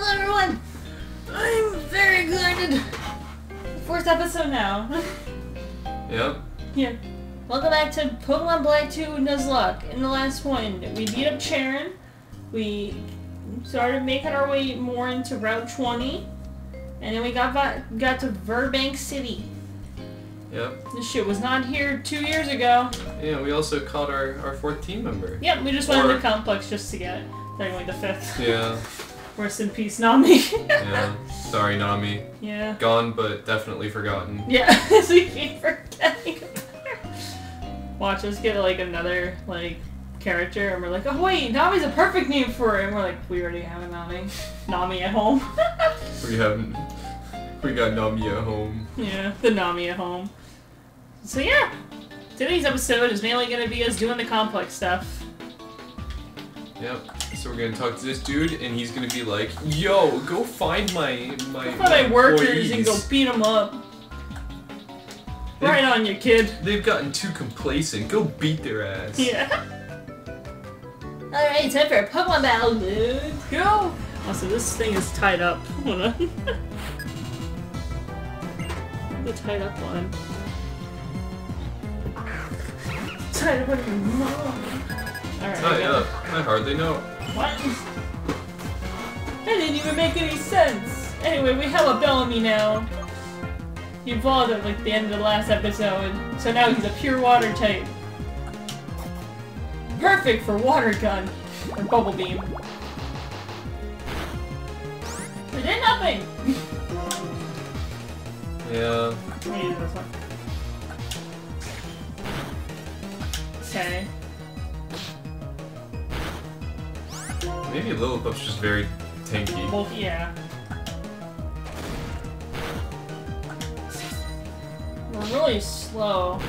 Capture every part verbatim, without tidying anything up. Hello everyone! I'm very excited! Fourth episode now. Yep. Yeah. Welcome back to Pokemon Black two Nuzlocke. In the last one, we beat up Charon. We started making our way more into Route twenty. And then we got got to Virbank City. Yep. This shit was not here two years ago. Yeah, we also caught our, our fourth team member. Yep, we just went or... in the complex just to get it. Then we went to fifth. Yeah. Rest in peace, Nami. Yeah. Sorry, Nami. Yeah. Gone, but definitely forgotten. Yeah, we keep forgetting about her. Watch us get, like, another, like, character, and we're like, oh wait, Nami's a perfect name for it, and we're like, we already have a Nami. Nami at home. We haven't. We got Nami at home. Yeah, the Nami at home. So yeah, today's episode is mainly going to be us doing the complex stuff. Yep. So we're going to talk to this dude, and he's going to be like, yo, go find my my, go find my, my workers and go beat them up. They've, right on you, kid. They've gotten too complacent. Go beat their ass. Yeah. Alright, time for a Pokemon battle, dude. Go! Also, this thing is tied up. Hold on. The tied up one. Tied up with your mom. All right, oh, yeah. I hardly know. What? That didn't even make any sense. Anyway, we have a Bellamy now. He evolved at like the end of the last episode, so now he's a pure water type. Perfect for Water Gun or Bubble Beam. It did nothing. Yeah. Yeah. Okay. Maybe Lilliput's just very tanky. Well, yeah. We're really slow. Oh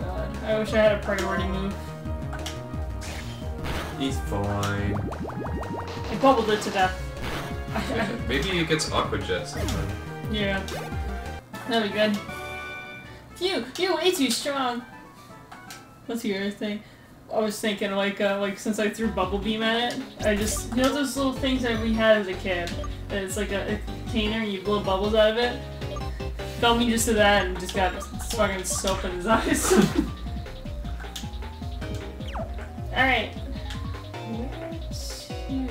god. I wish I had a priority move. He's fine. I bubbled it to death. Yeah, maybe it gets Aqua Jet sometime. Yeah. That'd be good. Phew! You're way too strong! Let's hear your thing. I was thinking, like, uh, like since I threw Bubble Beam at it, I just, you know those little things that we had as a kid? That it's like a, a container and you blow bubbles out of it? Felt me just to that and just got fucking soap in his eyes. Alright. Where to?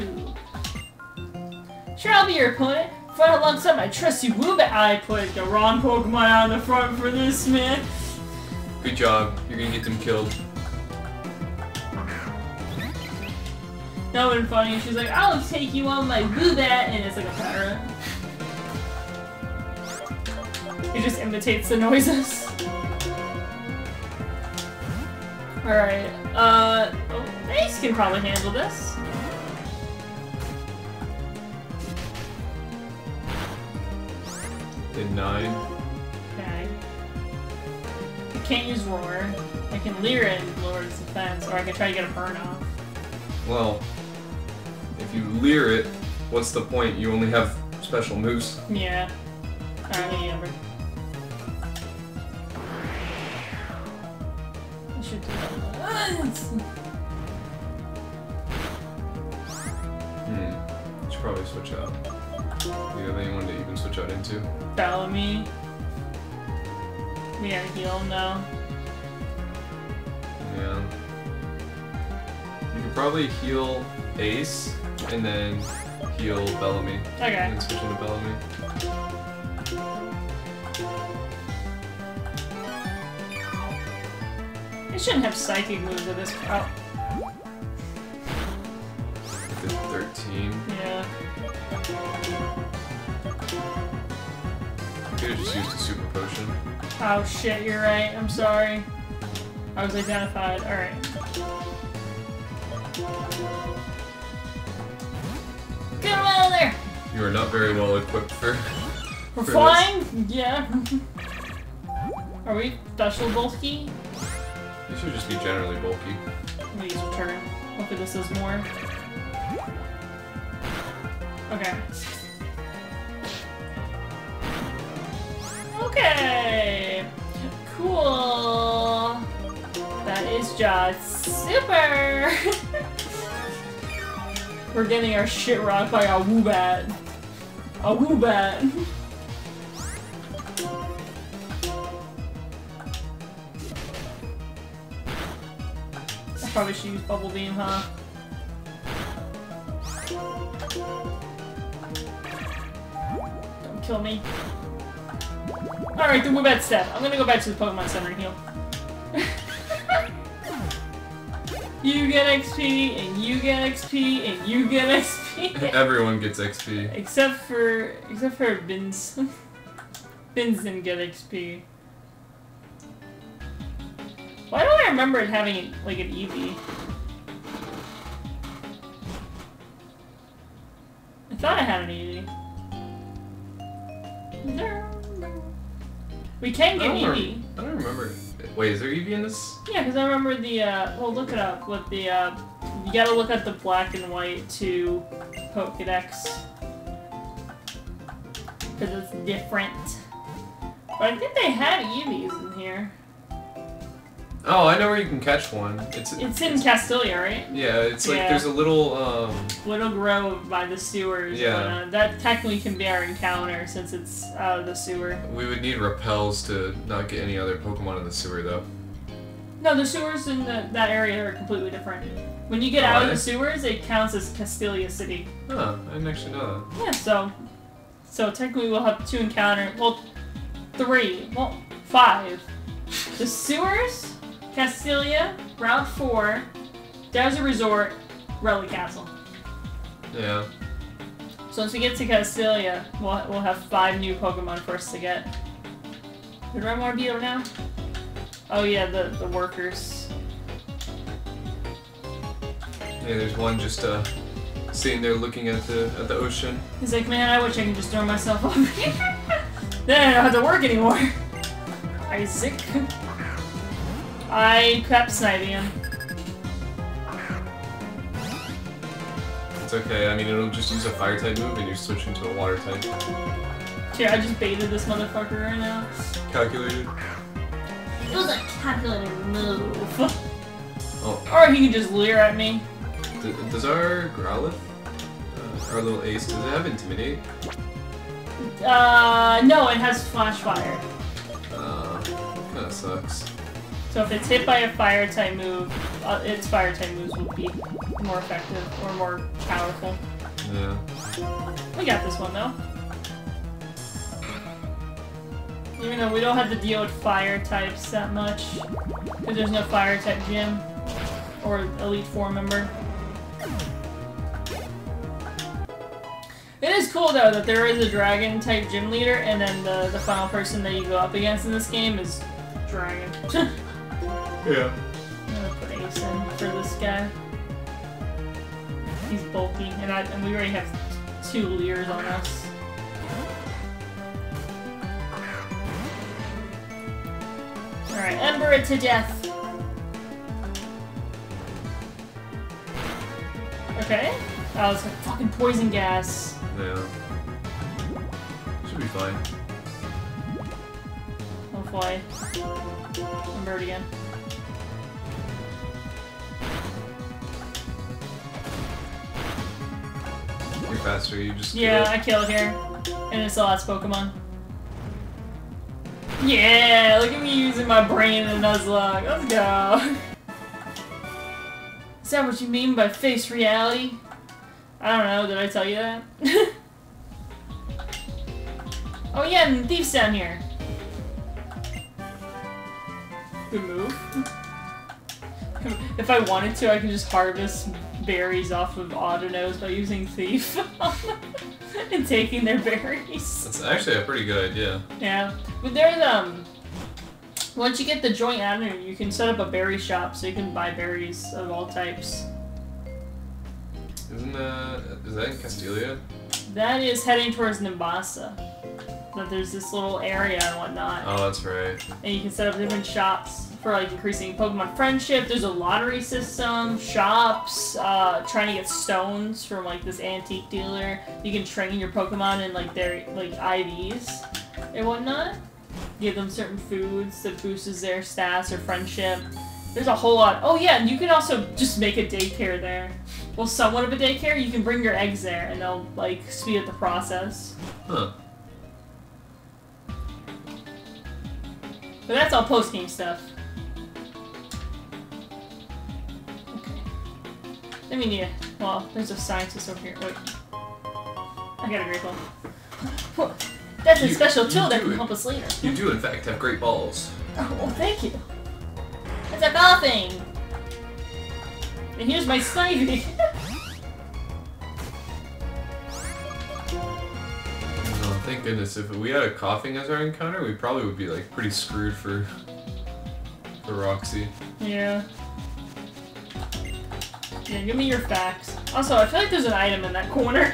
Sure, I'll be your opponent. Fight alongside my trusty Woobat. I put the wrong Pokemon out in the front for this, man. Good job. You're gonna get them killed. That would have been funny. She's like, I'll take you on my Woobat, and it's like a parrot. It just imitates the noises. Alright, uh, oh, Ace can probably handle this. Did nine. Okay. I can't use Roar. I can Leer it and lower its defense, or I can try to get a burn off. Well, if you Leer it, what's the point? You only have special moves. Yeah. I don't remember. I should do that once. Hmm. You should probably switch out. Do you have anyone to even switch out into? Bellamy. We gotta heal him now. Yeah. You could probably heal Ace, and then heal Bellamy. Okay. And switch into Bellamy. I shouldn't have Psychic moves at this point. Oh. I did thirteen. Yeah. I could've just used a Super Potion. Oh shit, you're right. I'm sorry. I was identified. Alright. Get him out of there! You are not very well equipped for... We're for fine? This. Yeah. Are we special bulky? You should just be generally bulky. I'm gonna use return. Hopefully this is more. Okay. Okay! Cool! That is just super! We're getting our shit rocked by a Woobat. A Woobat. I probably should use Bubble Beam, huh? Don't kill me. Alright, the Woobat's dead. I'm gonna go back to the Pokemon Center and heal. You get X P, and you get X P, and you get X P. Everyone gets X P. Except for... except for Bins. Bins didn't get X P. Why don't I remember it having, like, an Eevee? I thought I had an Eevee. There. We can get I Eevee. I don't remember. Wait, is there Eevee in this? Yeah, because I remember the, uh, well, look it up, with the, uh, you gotta look at the black and white to Pokedex. Because it's different. But I think they had Eevees in here. Oh, I know where you can catch one. It's it's in it's, Castelia, right? Yeah, it's like, yeah. There's a little, um... little grove by the sewers. Yeah. And, uh, that technically can be our encounter, since it's out of the sewer. We would need repels to not get any other Pokemon in the sewer, though. No, the sewers in the, that area are completely different. When you get oh, out of the sewers, it counts as Castelia City. Huh, I didn't actually know that. Yeah, so... So, technically we'll have two encounters... Well, three. Well, five. The sewers... Castelia, Route four, Desert Resort, Relic Castle. Yeah. So once we get to Castelia, we'll, we'll have five new Pokemon for us to get. Would I want to be able now? Oh yeah, the, the workers. Yeah, there's one just uh, sitting there looking at the, at the ocean. He's like, man, I wish I could just throw myself over here. Then I don't have to work anymore. Isaac. I kept sniping him. It's okay, I mean, it'll just use a fire type move and you're switching to a water type. Here, I just baited this motherfucker right now. Calculated. It was a calculated move. Oh. Or he can just leer at me. D does our Growlithe, uh, our little ace, does it have Intimidate? Uh, no, it has Flash Fire. Uh, kinda sucks. So if it's hit by a fire type move, uh, its fire type moves will be more effective or more powerful. Yeah. We got this one though. Even though we don't have to deal with fire types that much, because there's no fire type gym or Elite Four member. It is cool though that there is a dragon type gym leader, and then the the final person that you go up against in this game is dragon. Yeah. I'm gonna put Ace in for this guy. He's bulky, and, I, and we already have two Leers on us. Alright, Ember it to death! Okay. Oh, it's like fucking poison gas. Yeah. Should be fine. Hopefully. Ember it again. You're faster, you just Yeah, I killed here. And it's the last Pokemon. Yeah, look at me using my brain in the Nuzlocke. Let's go. Is that what you mean by face reality? I don't know, did I tell you that? Oh yeah, and the Thief's down here. Good move. If I wanted to, I could just harvest berries off of Audinos by using Thief and taking their berries. That's actually a pretty good idea. Yeah. But there's, um, once you get the joint avenue, you can set up a berry shop so you can buy berries of all types. Isn't that, is that in Castelia? That is heading towards Mombasa. That there's this little area and whatnot. Oh, that's right. And you can set up different shops. For like increasing Pokemon friendship, there's a lottery system, shops, uh, trying to get stones from like this antique dealer. You can train your Pokemon in like their like I Vs and whatnot. Give them certain foods that boosts their stats or friendship. There's a whole lot. Oh yeah, and you can also just make a daycare there. well, somewhat of a daycare, you can bring your eggs there and they'll, like, speed up the process. Huh. But that's all post-game stuff. Okay. Let me need a... Well, there's a scientist over here. Wait. I got a great ball. That's a you, special you tool that can help us later. You do, in fact, have great balls. Oh, well, thank you. It's a ball thing! And here's my Snivy! Oh, thank goodness. If we had a coughing as our encounter, we probably would be, like, pretty screwed for... for Roxy. Yeah. Yeah, give me your facts. Also, I feel like there's an item in that corner.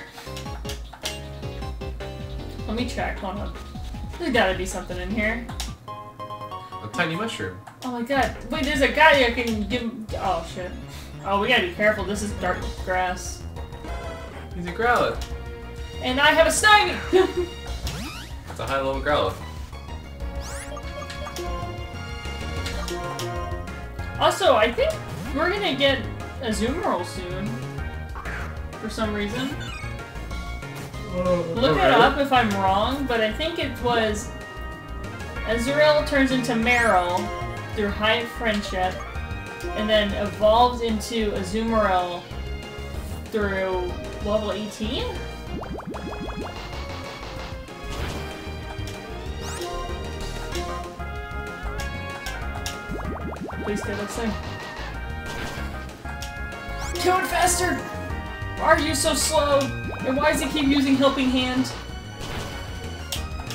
Let me check. Hold on. There's gotta be something in here. A tiny mushroom. Oh my god. Wait, there's a guy that can give... Oh, shit. Oh, we gotta be careful. This is dark grass. He's a Growlithe. And I have a Snivy! It's a high-level Growlithe. Also, I think we're gonna get Azumarill soon. For some reason. Whoa, Look it right. up if I'm wrong, but I think it was... Azurill turns into Meryl through High Friendship, and then evolves into Azumarill through level eighteen? Please do this thing. Do it faster! Why are you so slow? And why does he keep using Helping Hand?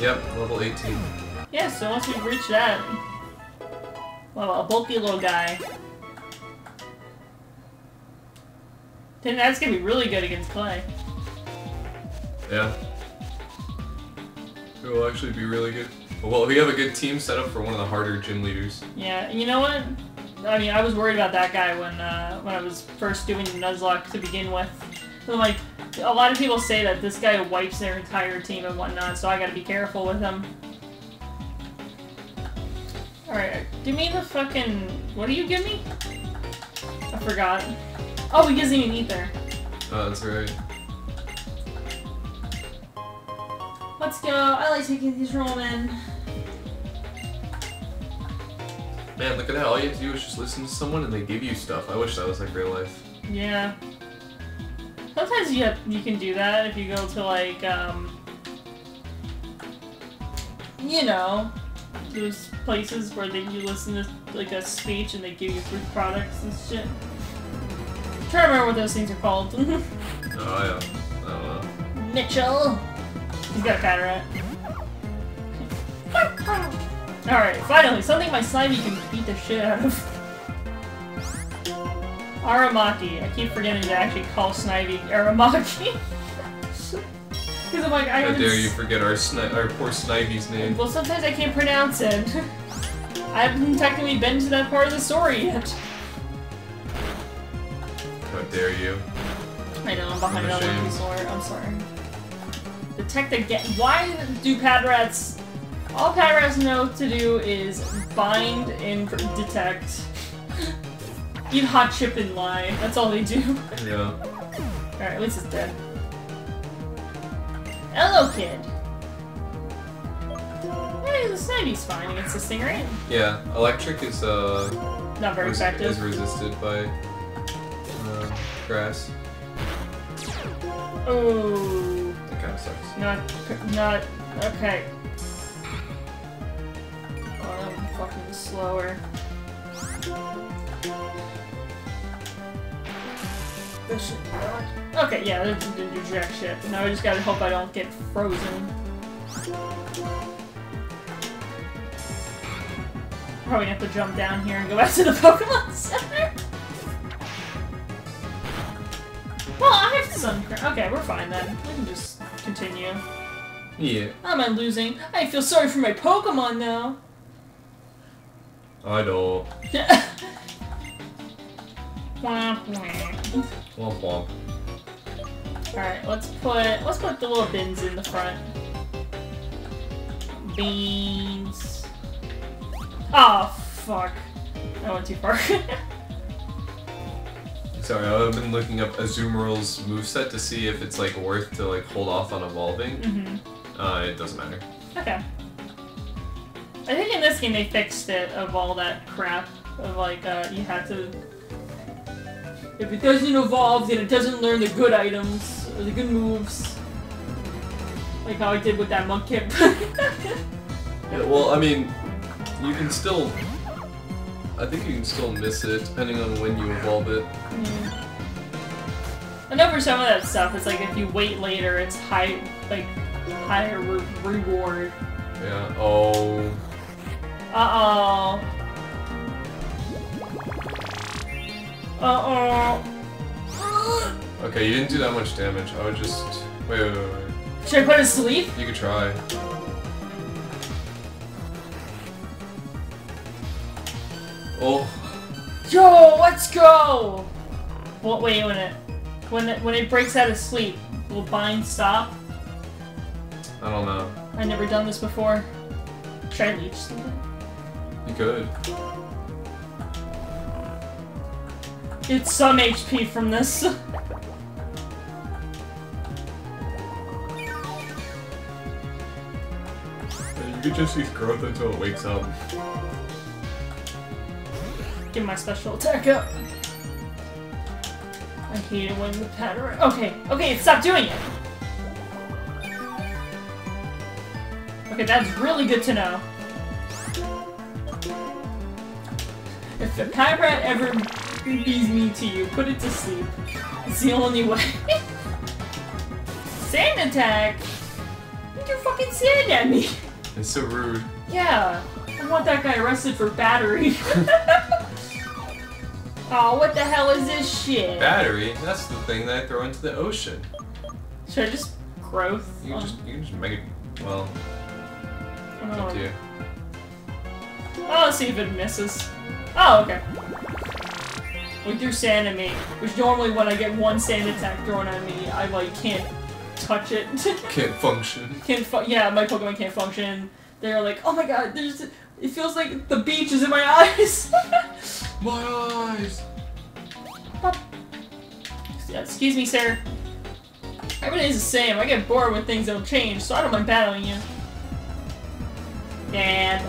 Yep, level eighteen. Yeah, so once we reach that... Wow, a bulky little guy. Then that's gonna be really good against Clay. Yeah. It will actually be really good. Well, we have a good team set up for one of the harder gym leaders. Yeah, you know what? I mean, I was worried about that guy when uh, when I was first doing the Nuzlocke to begin with. So, like, a lot of people say that this guy wipes their entire team and whatnot, so I gotta be careful with him. Alright, give me the fucking... What do you give me? I forgot. Oh, he gives me an ether. Oh, that's right. Let's go. I like taking these Roman. Man, look at that. All you have to do is just listen to someone and they give you stuff. I wish that was like real life. Yeah. Sometimes you, have, you can do that if you go to like, um... you know... those places where they, you listen to like a speech and they give you food products and shit. I'm trying to remember what those things are called. Oh yeah. Oh well. Mitchell! He's got a cataract. Alright, finally, something my slimy can beat the shit out of. Aramaki. I keep forgetting to actually call Snivy Aramaki. Because I'm like, I How dare you forget our Sni our poor Snivy's name. Well, sometimes I can't pronounce it. I haven't technically been to that part of the story yet. How dare you. I know, I'm behind another resort. I'm sorry. Detect again. Why do pad rats... All pad rats know to do is bind and detect. Eat hot chip and lie. That's all they do. Yeah. Alright, at least it's dead. Hello, kid! Hey, the Snivy's fine against the Stingray. Yeah, electric is, uh... not very effective. Is resisted by... Uh, grass. Oh. That kinda sucks. Not... not... okay. Oh, I'm fucking slower. Okay, yeah, that didn't do jack shit. Now I just gotta hope I don't get frozen. Probably have to jump down here and go back to the Pokemon Center. Well, I have some. Okay, we're fine then. We can just continue. Yeah. How am I losing? I feel sorry for my Pokemon now. I don't. Womp womp. Womp womp. Alright, let's put let's put the little bins in the front. Beans. Oh fuck. I went too far. Sorry, I've been looking up Azumarill's moveset to see if it's like worth to like hold off on evolving. Mm-hmm. Uh, it doesn't matter. Okay. I think in this game they fixed it of all that crap of like uh, you had to. If it doesn't evolve, then it doesn't learn the good items or the good moves. Like how I did with that Mudkip. Yeah, well, I mean, you can still. I think you can still miss it depending on when you evolve it. Yeah. I know for some of that stuff, it's like if you wait later, it's high, like higher re reward. Yeah. Oh. Uh oh. Uh-oh. Okay, you didn't do that much damage. I would just... Wait, wait, wait, wait. Should I put it to sleep? You could try. Oh. Yo, let's go! Well, wait a minute. When it, when it breaks out of sleep, will Bind stop? I don't know. I've never done this before. Should I leech something? You could. It's some H P from this. You could just use growth until it wakes up. Get my special attack up. I hate it when the pattern. Okay, okay, stop doing it. Okay, that's really good to know. If the Pyrat ever bees me to you, put it to sleep. It's the only way. Sand attack? Don't you fucking sand at me! It's so rude. Yeah. I want that guy arrested for battery. Oh, what the hell is this shit? Battery? That's the thing that I throw into the ocean. Should I just growth? You can, oh. just, you can just make it... well... Oh. Up to you. Oh, let's see if it misses. Oh, okay. We threw sand at me, which normally when I get one sand attack thrown at me, I like can't touch it. Can't function. Can't fu yeah, my Pokemon can't function. They're like, oh my god, there's. It feels like the beach is in my eyes. My eyes. Pop. Yeah, excuse me, sir. Everything's the same. I get bored when things don't change, so I don't mind battling you. Dad.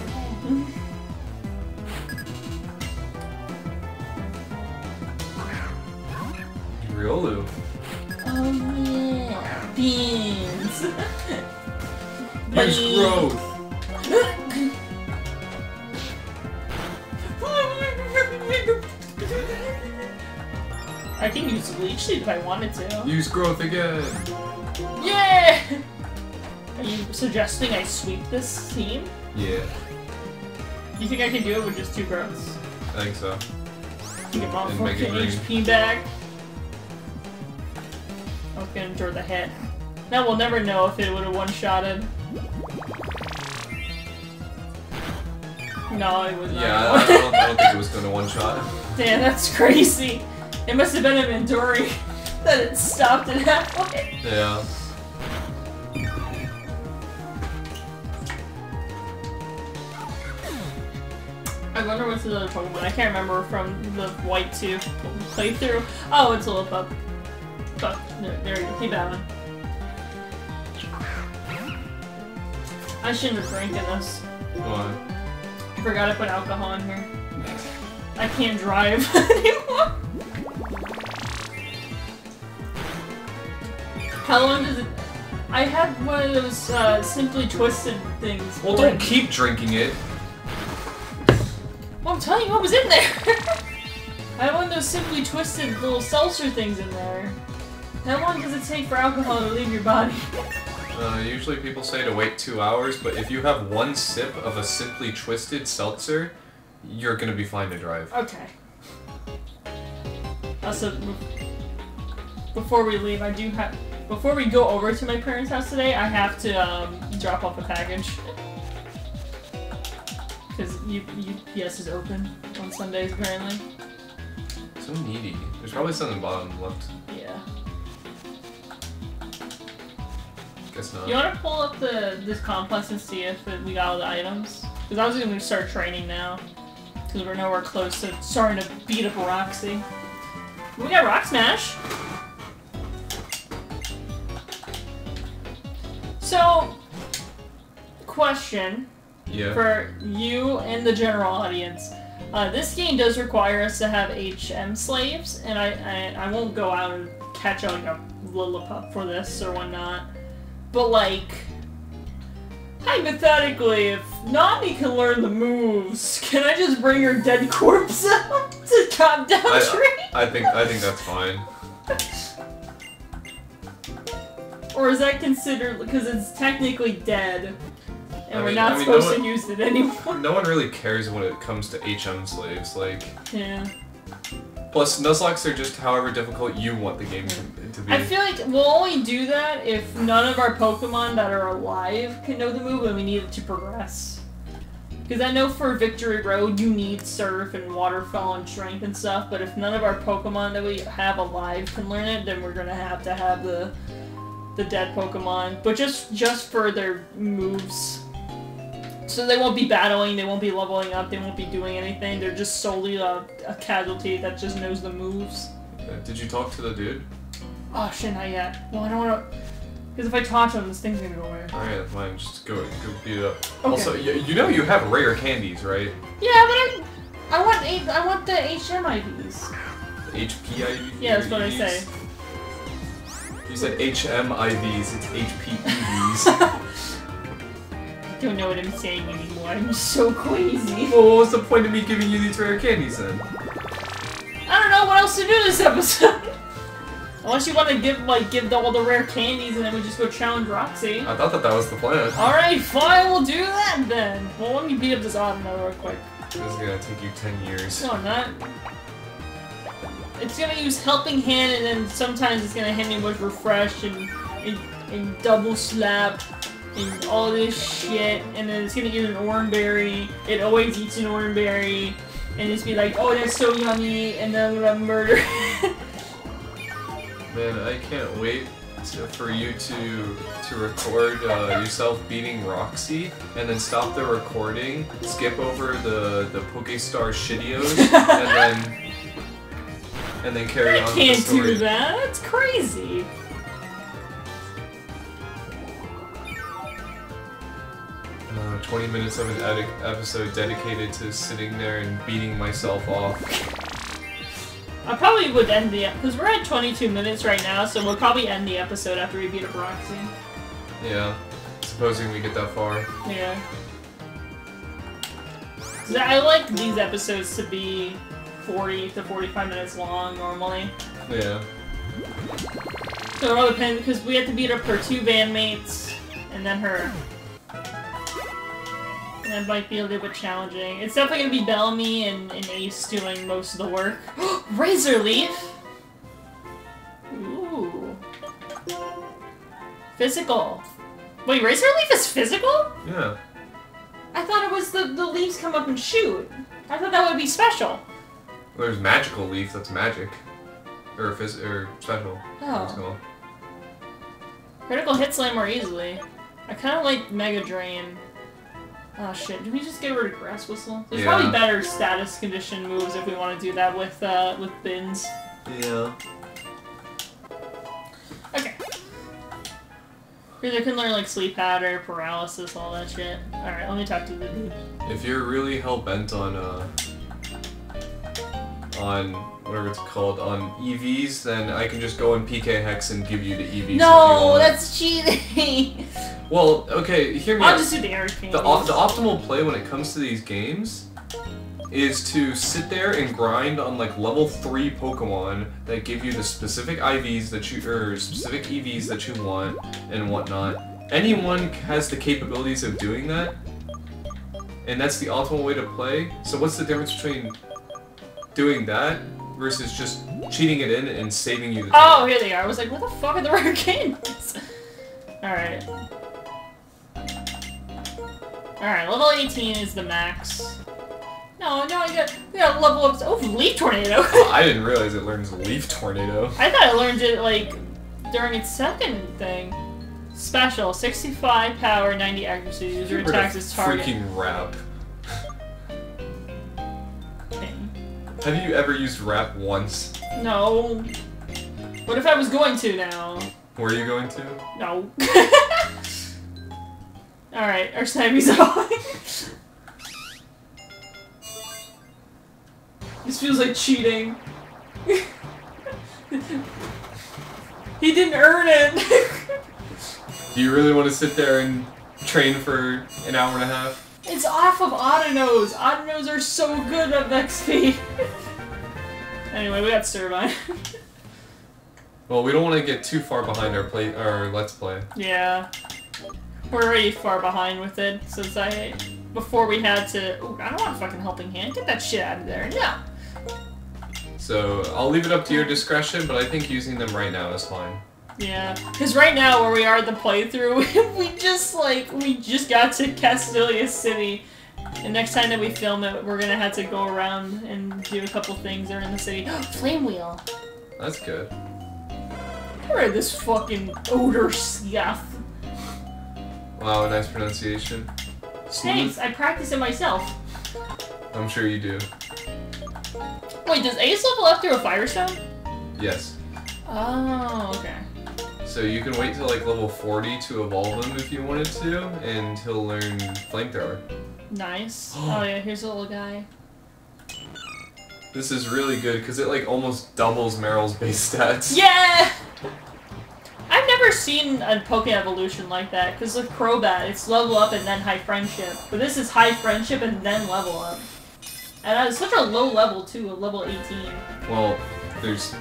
Riolu. Oh yeah, beans. Nice growth. I can use Leech Seed if I wanted to. Use growth again. Yeah. Are you suggesting I sweep this team? Yeah. You think I can do it with just two growths? I think so. Get my fucking H P back. I was gonna endure the hit. Now we'll never know if it would have one-shotted. No, it was not. Yeah, I don't, I don't think it was gonna one-shot. Damn, that's crazy. It must have been an Enduri that it stopped it halfway. Yeah. I wonder what's the other Pokemon. I can't remember from the White two playthrough. Oh, it's a Lillipup. Oh, there you go. Keep at him. I shouldn't have drank in this. Why? I forgot I put alcohol in here. I can't drive anymore. How long does it... I had one of those uh, Simply Twisted things. Well, don't keep drinking it. Well, I'm telling you what was in there. I had one of those Simply Twisted little seltzer things in there. How long does it take for alcohol to leave your body? Uh, usually people say to wait two hours, but if you have one sip of a Simply Twisted seltzer, you're gonna be fine to drive. Okay. Also, before we leave, I do have... Before we go over to my parents' house today, I have to um, drop off a package. Because U P S is open on Sundays, apparently. So needy. There's probably something bottom left. Yeah. You want to pull up the this complex and see if it, we got all the items? Because I was going to start training now. Because we're nowhere close to starting to beat up Roxy. We got Rock Smash. So, question yeah. for you and the general audience. Uh, this game does require us to have H M slaves, and I, I, I won't go out and catch like a Lillipup for this or whatnot. But like, hypothetically, if Nami can learn the moves, can I just bring her dead corpse up to top down tree? I, I think I think that's fine. Or is that considered, because it's technically dead, and I mean, we're not I mean, supposed no one, to use it anymore? No one really cares when it comes to H M slaves, like... Yeah. Plus, Nuzlocks are just however difficult you want the game to, to be. I feel like we'll only do that if none of our Pokemon that are alive can know the move and we need it to progress. Because I know for Victory Road you need Surf and Waterfall and Strength and stuff, but if none of our Pokemon that we have alive can learn it, then we're gonna have to have the... the dead Pokemon, but just just for their moves. So they won't be battling, they won't be leveling up, they won't be doing anything, they're just solely a, a casualty that just knows the moves. Uh, did you talk to the dude? Oh shit, not yet. Well, I don't want to... Because if I talk to him, this thing's gonna go away. Alright, fine, just go, go beat it up. Okay. Also, you, you know you have rare candies, right? Yeah, but I, I, want, a, I want the H M I Vs. The H P I Vs? Yeah, that's what I say. You said H M I Vs, it's H P E Vs. I don't know what I'm saying anymore, I'm so crazy. Well, what was the point of me giving you these rare candies then? I don't know what else to do this episode. Unless you want to give, like, give all the rare candies and then we just go challenge Roxy. I thought that that was the plan. Alright, fine, we'll do that then. Well, let me beat up this Audino real quick. This is gonna take you ten years. No, I'm not. It's gonna use Helping Hand, and then sometimes it's gonna hit me with Refresh and, and and Double Slap and all this shit, and then it's gonna eat an Oran Berry. It always eats an Oran Berry, and just be like, oh, that's so yummy, and then I'm gonna murder it. Man, I can't wait to, for you to to record uh, yourself beating Roxy, and then stop the recording, skip over the the Pokestar Studios, and then. And then carry I on. I can't with the story. Do that. That's crazy. Uh, Twenty minutes of an ed episode dedicated to sitting there and beating myself off. I probably would end the because we're at twenty-two minutes right now, so we'll probably end the episode after we beat up Roxy. Yeah, supposing we get that far. Yeah. I like these episodes to be forty to forty-five minutes long normally. Yeah. So it all depends because we have to beat up her two bandmates and then her. And that might be a little bit challenging. It's definitely gonna be Bellamy and, and Ace doing most of the work. Razor Leaf! Ooh. Physical. Wait, Razor Leaf is physical? Yeah. I thought it was the, the leaves come up and shoot. I thought that would be special. There's magical leaf that's magic, or phys or special. Oh. Critical hit slam more easily. I kind of like Mega Drain. Oh shit! Did we just get rid of Grass Whistle? There's yeah. probably better status condition moves if we want to do that with uh, with bins. Yeah. Okay. They can learn like sleep powder, paralysis, all that shit. All right, let me talk to the dude. If you're really hell bent on uh. on whatever it's called, on E Vs, then I can just go and P K Hex and give you the E Vs. No, that's cheating! Well, okay, hear me I'll out. Just do the air the, the optimal play when it comes to these games is to sit there and grind on like level three Pokemon that give you the specific I Vs that you, or specific E Vs that you want and whatnot. Anyone has the capabilities of doing that, and that's the optimal way to play. So what's the difference between doing that versus just cheating it in and saving you the time? Oh, here they are. I was like, what the fuck are the rare candies? Alright. Alright, level eighteen is the max. No, no, you got, you got level ups. Oh, Leaf Tornado! Well, I didn't realize it learns Leaf Tornado. I thought it learned it, like, during its second thing. Special, sixty-five power, ninety accuracy. User attacks its target. Freaking rap. Have you ever used rap once? No. What if I was going to now? Were you going to? No. Alright, our Snivy's on. This feels like cheating. He didn't earn it! Do you really want to sit there and train for an hour and a half? It's off of Audino's! Audino's are so good at X P! Anyway, we got Servine. Well, we don't want to get too far behind our play our Let's Play. Yeah. We're already far behind with it, since I... Before we had to... Ooh, I don't want a fucking helping hand. Get that shit out of there. No! So, I'll leave it up to your discretion, but I think using them right now is fine. Yeah, because right now, where we are at the playthrough, we just, like, we just got to Castelia City. And next time that we film it, we're gonna have to go around and do a couple things that are in the city. Flame Wheel! That's good. Get rid of this fucking odor stuff. Wow, nice pronunciation. Thanks, I practice it myself. I'm sure you do. Wait, does Ace level up through a Firestone? Yes. Oh, okay. So you can wait till like level forty to evolve him if you wanted to, and he'll learn Flamethrower. Nice. Oh yeah, here's a little guy. This is really good because it like almost doubles Meryl's base stats. Yeah! I've never seen a Poke Evolution like that, because with Crobat, it's level up and then high friendship. But this is high friendship and then level up. And that is such a low level too, at level eighteen. Well, there's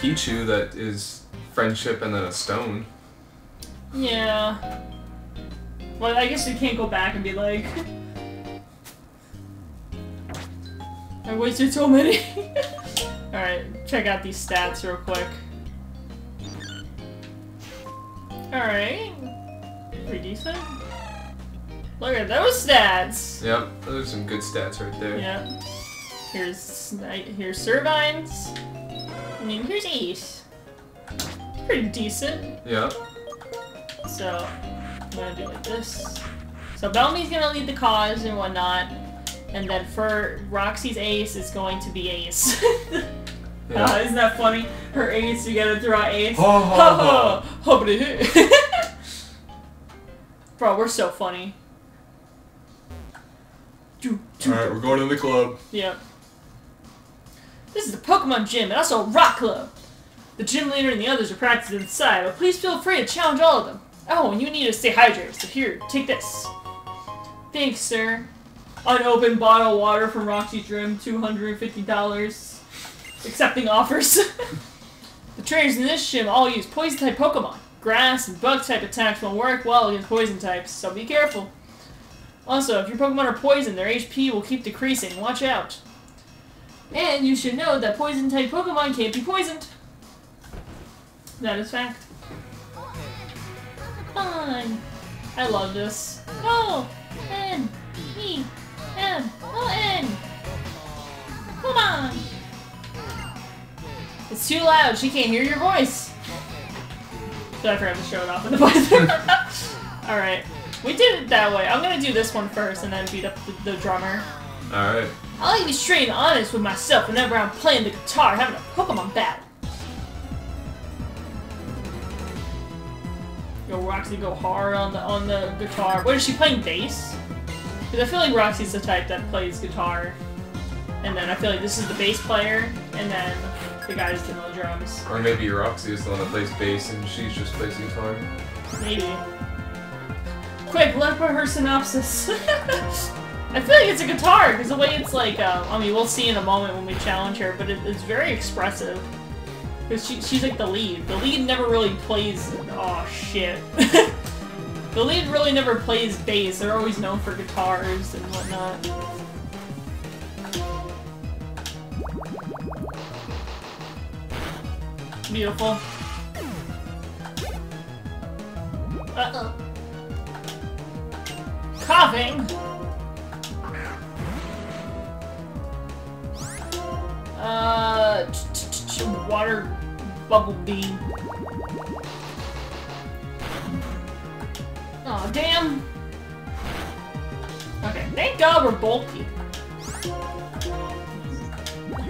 Pichu that is friendship and then a stone. Yeah. Well, I guess we can't go back and be like, I wasted so many. Alright, check out these stats real quick. Alright. Pretty decent. Look at those stats! Yep, those are some good stats right there. Yep. Here's, here's Servines. And then here's Ace. Pretty decent. Yeah. So, I'm gonna do like this. So Bellamy's gonna lead the cause and whatnot, and then for Roxy's Ace is going to be Ace. Yeah. Uh, isn't that funny? Her Ace, you gotta throw out Ace. Ho ho ho! Ho. Bro, we're so funny. Alright, we're going to the club. Yep. This is the Pokemon Gym and also Rock Club. The gym leader and the others are practicing inside, but please feel free to challenge all of them. Oh, and you need to stay hydrated, so here, take this. Thanks, sir. Unopened bottle of water from Roxy's Gym, two hundred fifty dollars. Accepting offers. The trainers in this gym all use poison-type Pokemon. Grass and bug-type attacks won't work well against poison types, so be careful. Also, if your Pokemon are poisoned, their H P will keep decreasing. Watch out. And you should know that poison-type Pokemon can't be poisoned. That is fact. Fine. I love this. O N E M O N. Come on. It's too loud. She can't hear your voice. So I forgot to show it off in the bathroom. All right, we did it that way. I'm gonna do this one first and then beat up the, the drummer. All right. I like to be straight and honest with myself whenever I'm playing the guitar, having a Pokemon battle. Go Roxy, go hard on the on the guitar. What is she playing, bass? Because I feel like Roxy's the type that plays guitar, and then I feel like this is the bass player, and then the guy is doing the drums. Or maybe Roxy is the one that plays bass, and she just plays guitar. Maybe. Quick, look for her synopsis. I feel like it's a guitar because the way it's like. Um, I mean, we'll see in a moment when we challenge her, but it, it's very expressive. Because she, she's like the lead. The lead never really plays... Aw, oh, shit. The lead really never plays bass. They're always known for guitars and whatnot. Beautiful. Uh-oh. Coughing! Uh... Water Bubble Beam. Oh damn! Okay, thank God we're bulky.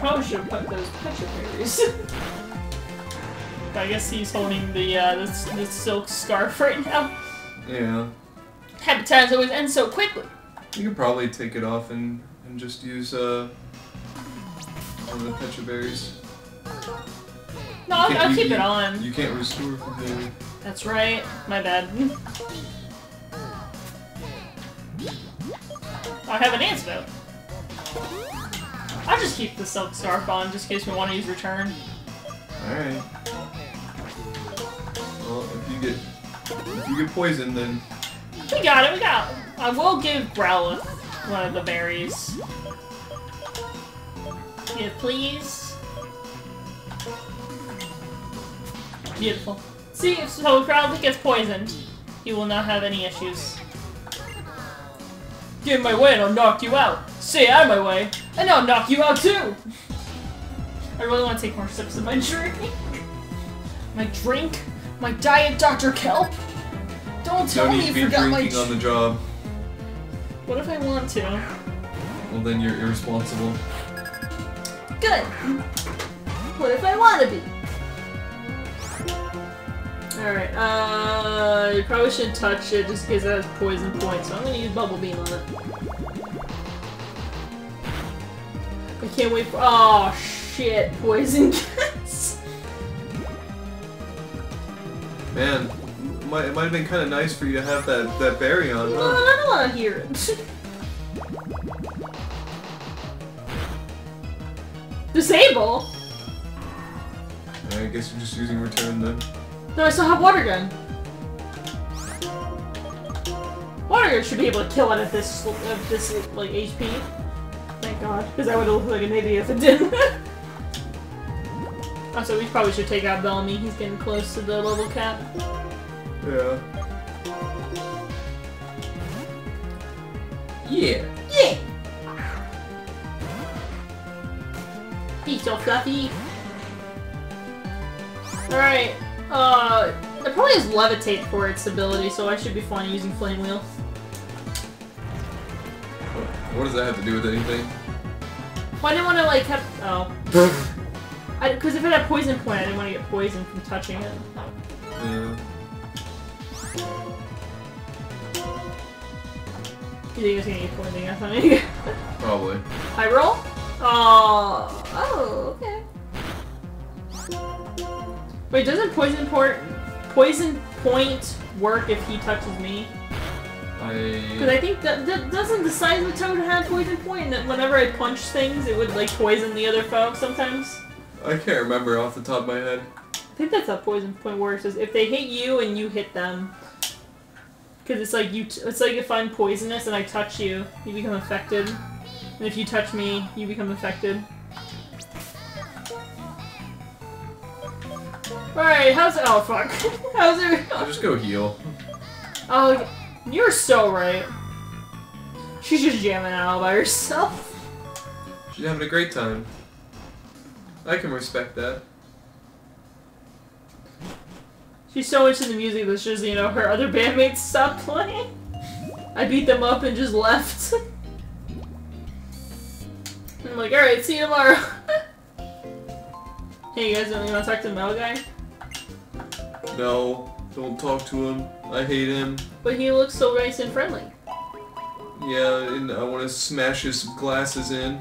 probably should have put those Petra Berries. I guess he's holding the, uh, this, this silk scarf right now. Yeah. Habitats always end so quickly. You could probably take it off and, and just use, uh, all the Petra Berries. No, I'll, I'll you, keep you, it on. You can't restore from there. That's right. My bad. I have an antidote. I'll just keep the silk scarf on, just in case we want to use return. Alright. Well, if you get... if you get poisoned, then... We got it, we got it. I will give Growlithe one of the berries. Yeah, please. Beautiful. See, if so Growlithe gets poisoned, he will not have any issues. Get in my way and I'll knock you out. Stay out of my way, and I'll knock you out too! I really want to take more sips of my drink. My drink? My diet Doctor Kelp? Don't tell me you forgot my... No need to be drinking on the job. What if I want to? Well then you're irresponsible. Good! What if I want to be? Alright, uh, you probably should touch it just in case that has poison points, so I'm gonna use Bubble Beam on it. I can't wait for- oh shit, poison gas! Man, it might, it might have been kind of nice for you to have that, that berry on, huh? No, I don't want to hear it. Disable? I guess you're just using return then. No, I still have Water Gun. Water Gun should be able to kill it at this, at this like, H P. Thank God, because I would have looked like an idiot if it didn't. Also, we probably should take out Bellamy. He's getting close to the level cap. Yeah. Yeah. Yeah! He's so fluffy. Alright. Uh, it probably has Levitate for its ability, so I should be fine using Flame Wheel. What does that have to do with anything? Well, I didn't want to, like, have- oh. Because if it had Poison Point, I didn't want to get poisoned from touching it. Yeah. You think it's gonna get poisoned or something? Probably. I roll? Oh. Oh, okay. Wait, doesn't poison point poison point work if he touches me? I. Because I think that, that doesn't the Seismitoad have poison point? That whenever I punch things, it would like poison the other foe sometimes. I can't remember off the top of my head. I think that's how poison point works. Is if they hit you and you hit them, because it's like you. T it's like if I'm poisonous and I touch you, you become affected, and if you touch me, you become affected. Alright, how's it? Oh, fuck. How's it? I'll just go heal. Oh, you're so right. She's just jamming out all by herself. She's having a great time. I can respect that. She's so into the music that she's, you know, her other bandmates stopped playing. I beat them up and just left. I'm like, alright, see you tomorrow. Hey, you guys, don't you want to talk to the metal guy? No, don't talk to him. I hate him. But he looks so nice and friendly. Yeah, and I want to smash his glasses in.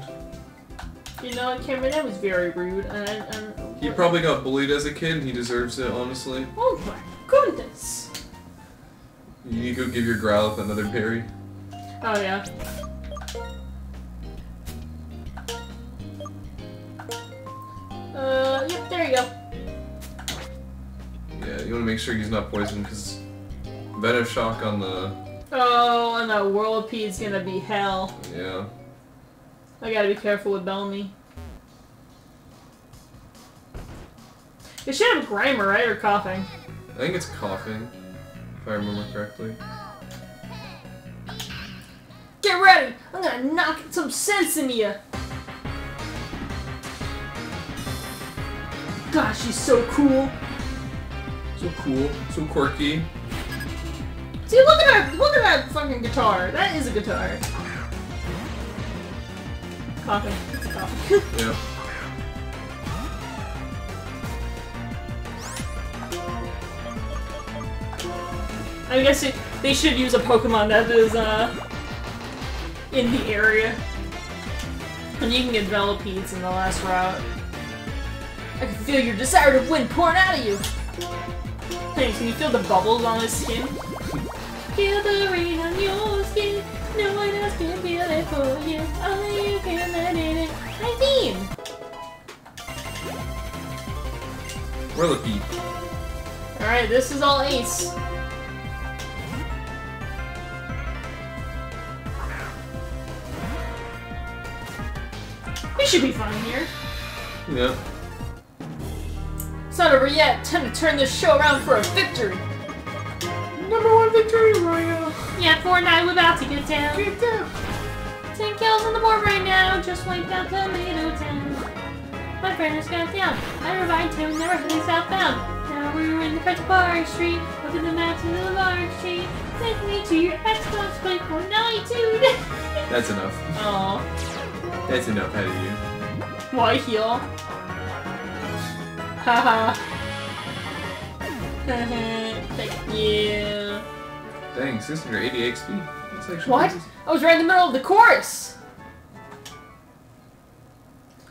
You know, Cameron, that was very rude. And I, and he probably got bullied as a kid, and he deserves it, honestly. Oh my goodness! You need to go give your Growlithe another berry. Oh yeah. Uh, yep, there you go. Yeah, you want to make sure he's not poisoned, because Venoshock on the... Oh, on that Whirlpee is going to be hell. Yeah. I gotta be careful with Bellamy. It should have Grimer, right? Or Coughing? I think it's Coughing, if I remember correctly. Get ready! I'm gonna knock some sense into you! Gosh, she's so cool. So cool. So quirky. See, look at her! Look at that fucking guitar. That is a guitar. Coughing. It's a coughing. Yeah. I guess it, they should use a Pokemon that is uh, in the area. And you can get Velopedes in the last route. I can feel your desire to win pouring out of you! Hey, can you feel the bubbles on his skin? Feel the rain on your skin. No one else can feel it for you. Only you can let it in. I mean! We're looking. Alright, this is all Ace. We should be fine here. Yeah. It's not over yet. Time to turn this show around for a victory. Number one victory royale. Yeah, four nine, we're about to get down. Get down. Ten kills on the board right now. Just wiped out Tomato Town. My friend has got down. I revived him and never heading southbound. Now we're in the Pretzel Bar Street. Look at the maps of the Bar Street. Take me to your Xbox Play for night, dude. That's enough. Oh. That's enough out of you. Why heal? Haha. Thank you. Dang, six hundred eighty X P. That's actually what? Crazy. I was right in the middle of the chorus!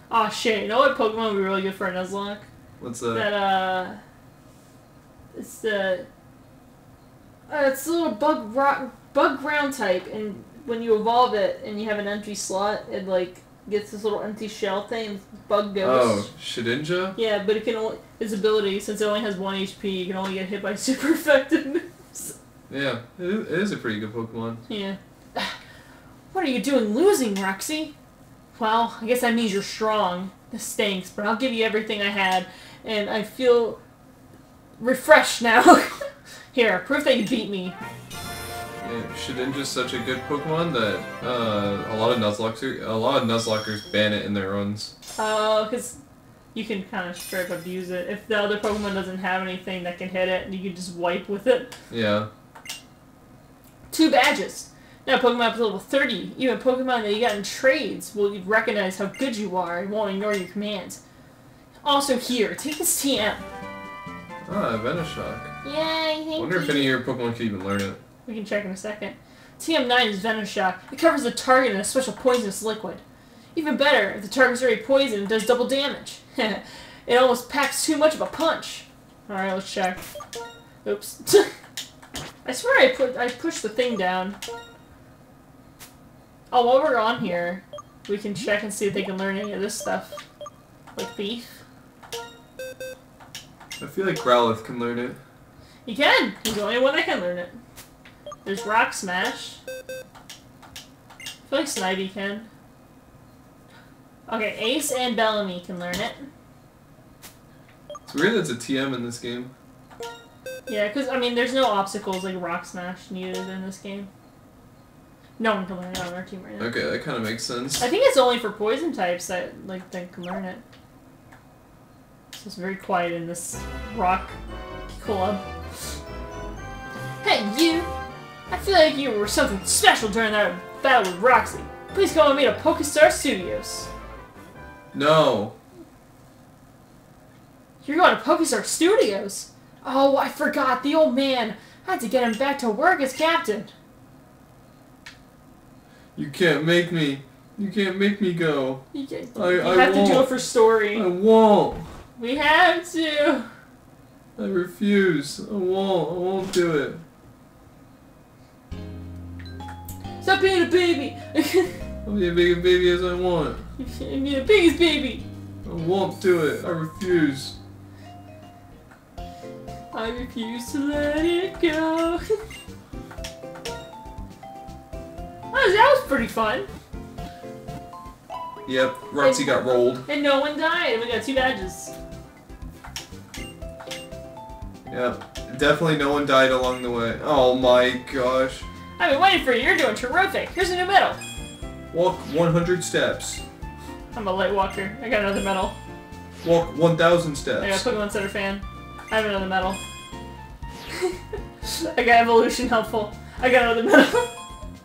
Aw, oh, shit. You know what Pokemon would be really good for a Nuzlocke? What's that? That, uh... It's the... Uh, it's a little bug rock, bug ground type, and when you evolve it and you have an empty slot, it, like... gets this little empty shell thing, bug goes. Oh, Shedinja? Yeah, but it can only, his ability, since it only has one H P, you can only get hit by super effective moves. Yeah, it is a pretty good Pokemon. Yeah. What are you doing losing, Roxy? Well, I guess that means you're strong. This stinks, but I'll give you everything I had, and I feel refreshed now. Here, proof that you beat me. Yeah, Shedinja's such a good Pokemon that uh, a lot of Nuzlockers, a lot of Nuzlockers ban it in their runs. Oh, uh, because you can kind of strip abuse it. If the other Pokemon doesn't have anything that can hit it, you can just wipe with it. Yeah. Two badges. Now Pokemon up to level thirty. Even Pokemon that you got in trades will recognize how good you are and won't ignore your commands. Also here, take this T M. Ah, Venoshock. Yay, thank you. I wonder if any of your Pokemon can even learn it. We can check in a second. T M nine is Venoshock. It covers the target in a special poisonous liquid. Even better, if the target's already poisoned, it does double damage. It almost packs too much of a punch. Alright, let's check. Oops. I swear I put I pushed the thing down. Oh, while we're on here, we can check and see if they can learn any of this stuff. Like beef. I feel like Growlithe can learn it. He can! He's the only one that can learn it. There's Rock Smash. I feel like Snivy can. Okay, Ace and Bellamy can learn it. It's weird that it's a T M in this game. Yeah, because, I mean, there's no obstacles like Rock Smash needed in this game. No one can learn it on our team right now. Okay, that kind of makes sense. I think it's only for poison types that, like, they can learn it. It's just very quiet in this rock club. Hey, you! I feel like you were something special during that battle with Roxy. Please come with me to Pokestar Studios. No. You're going to Pokestar Studios? Oh, I forgot. The old man. I had to get him back to work as captain. You can't make me. You can't make me go. You, can't, I, you I have won't. to do it for story. I won't. We have to. I refuse. I won't. I won't do it. Stop being a baby! I'll be as big a baby as I want. You can't be the biggest baby! I won't do it. I refuse. I refuse to let it go. That was, that was pretty fun. Yep, Roxy and, got rolled. And no one died, and we got two badges. Yep, definitely no one died along the way. Oh my gosh. I've been waiting for you. You're doing terrific. Here's a new medal. Walk one hundred steps. I'm a light walker. I got another medal. Walk one thousand steps. I got a Pokemon Center fan. I have another medal. I got evolution helpful. I got another medal.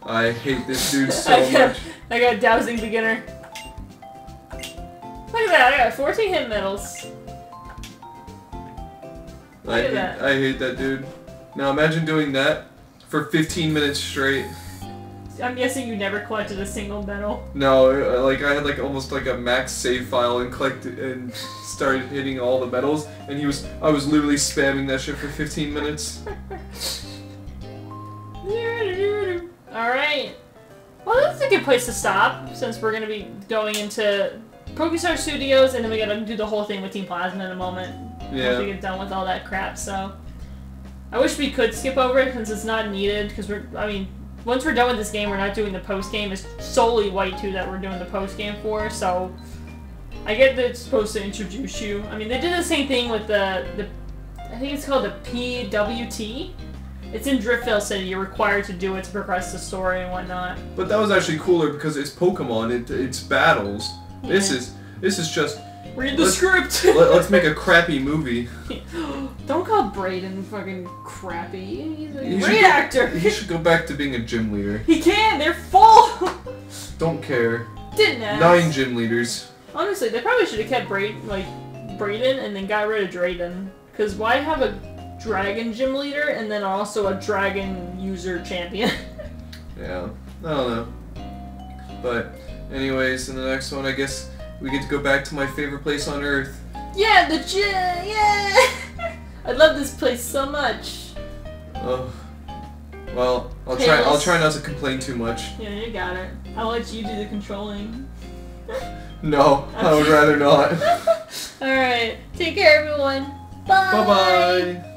I hate this dude so I got, much. I got dowsing beginner. Look at that. I got fourteen hit medals. Look I at hate, that. I hate that dude. Now imagine doing that for fifteen minutes straight. I'm guessing you never collected a single medal. No, like I had like almost like a max save file and collected and started hitting all the medals, and he was I was literally spamming that shit for fifteen minutes. All right. Well, that's a good place to stop since we're gonna be going into Pokestar Studios, and then we gotta do the whole thing with Team Plasma in a moment. Yeah. Once we get done with all that crap, so I wish we could skip over it since it's not needed because we're I mean. Once we're done with this game, we're not doing the post-game. It's solely White two that we're doing the post-game for, so... I get that it's supposed to introduce you. I mean, they did the same thing with the... the I think it's called the P W T? It's in Driftvale City. You're required to do it to progress the story and whatnot. But that was actually cooler because it's Pokemon. It, it's battles. Yeah. This is this is just... Read the let's, script! let, let's make a crappy movie. Don't call Brayden fucking crappy. He's a he great go, actor. He should go back to being a gym leader. He can. They're full. Don't care. Didn't ask. Nine gym leaders. Honestly, they probably should have kept Bray like Brayden and then got rid of Drayden. Cause why have a dragon gym leader and then also a dragon user champion? Yeah, I don't know. But anyways, in the next one, I guess we get to go back to my favorite place on Earth. Yeah, the gym. Yeah. I love this place so much. Oh, well, I'll Tails. try. I'll try not to complain too much. Yeah, you got it. I'll let you do the controlling. No, I would rather not. All right. Take care, everyone. Bye. Bye bye.